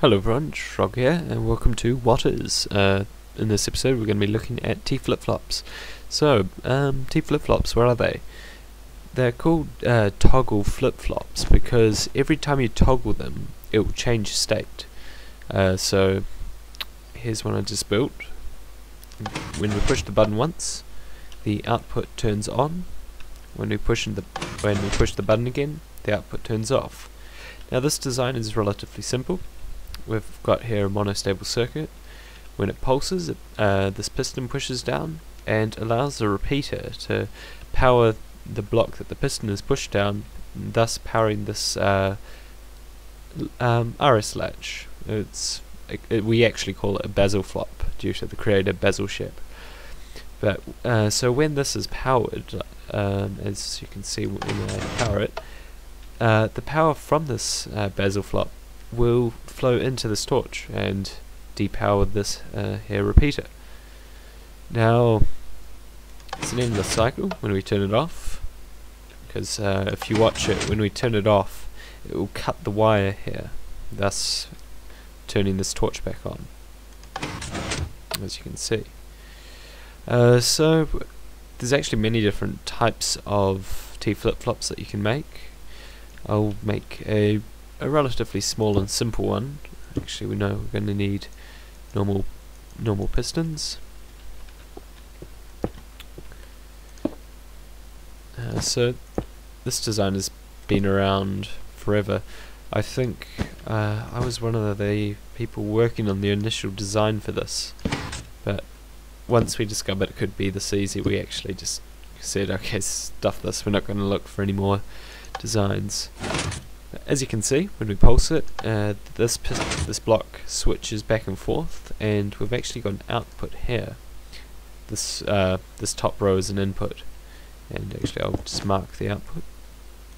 Hello everyone, Shrogg here, and welcome to what is. In this episode we're going to be looking at T Flip Flops. So, T Flip Flops, where are they? They're called toggle flip flops because every time you toggle them it will change state. So, here's one I just built. When we push the button once, the output turns on. When we push the button again, the output turns off. Now this design is relatively simple. We've got here a monostable circuit. When it pulses, this piston pushes down and allows the repeater to power the block that the piston is pushed down, thus powering this RS latch. We actually call it a Basel flop due to the creator Basel Ship. But so when this is powered, as you can see when I power it, the power from this Basel flop will flow into this torch and depower this hair repeater. Now it's an endless cycle when we turn it off, because if you watch it, when we turn it off it will cut the wire here, thus turning this torch back on, as you can see. So there's actually many different types of T flip-flops that you can make. I'll make a relatively small and simple one. Actually, we know we're going to need normal pistons. So this design has been around forever. I think I was one of the people working on the initial design for this, but once we discovered it could be this easy, we actually just said, okay, stuff this, we're not going to look for any more designs. As you can see, when we pulse it, this block switches back and forth, and we've actually got an output here. This top row is an input, and actually I'll just mark the output.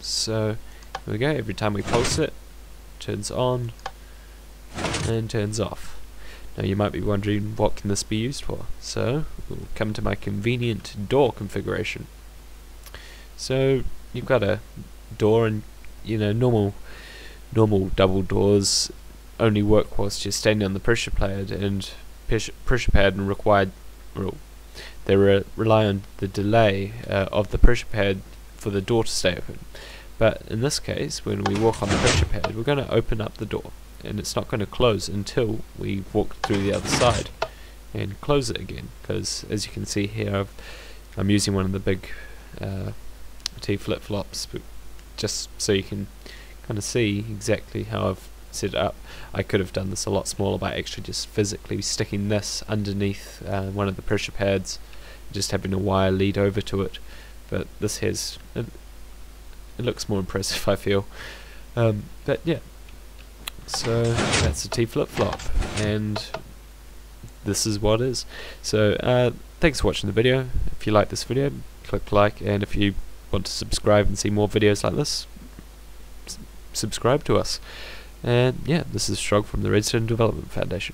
So here we go. Every time we pulse it, turns on and turns off. Now you might be wondering, what can this be used for? So we'll come to my convenient door configuration. So you've got a door, and you know, normal double doors only work whilst you're standing on the pressure pad, and they rely on the delay of the pressure pad for the door to stay open. But in this case, when we walk on the pressure pad, we're going to open up the door, and it's not going to close until we walk through the other side and close it again, because as you can see here, I'm using one of the big T flip-flops, just so you can kind of see exactly how I've set it up. I could have done this a lot smaller by actually just physically sticking this underneath one of the pressure pads, just having a wire lead over to it, but this has, it looks more impressive, I feel. But yeah, so that's a T flip-flop, and this is what it is. So thanks for watching the video. If you like this video, click like, and if you want to subscribe and see more videos like this, subscribe to us. And yeah, this is Shrogg from the Redstone Development Foundation.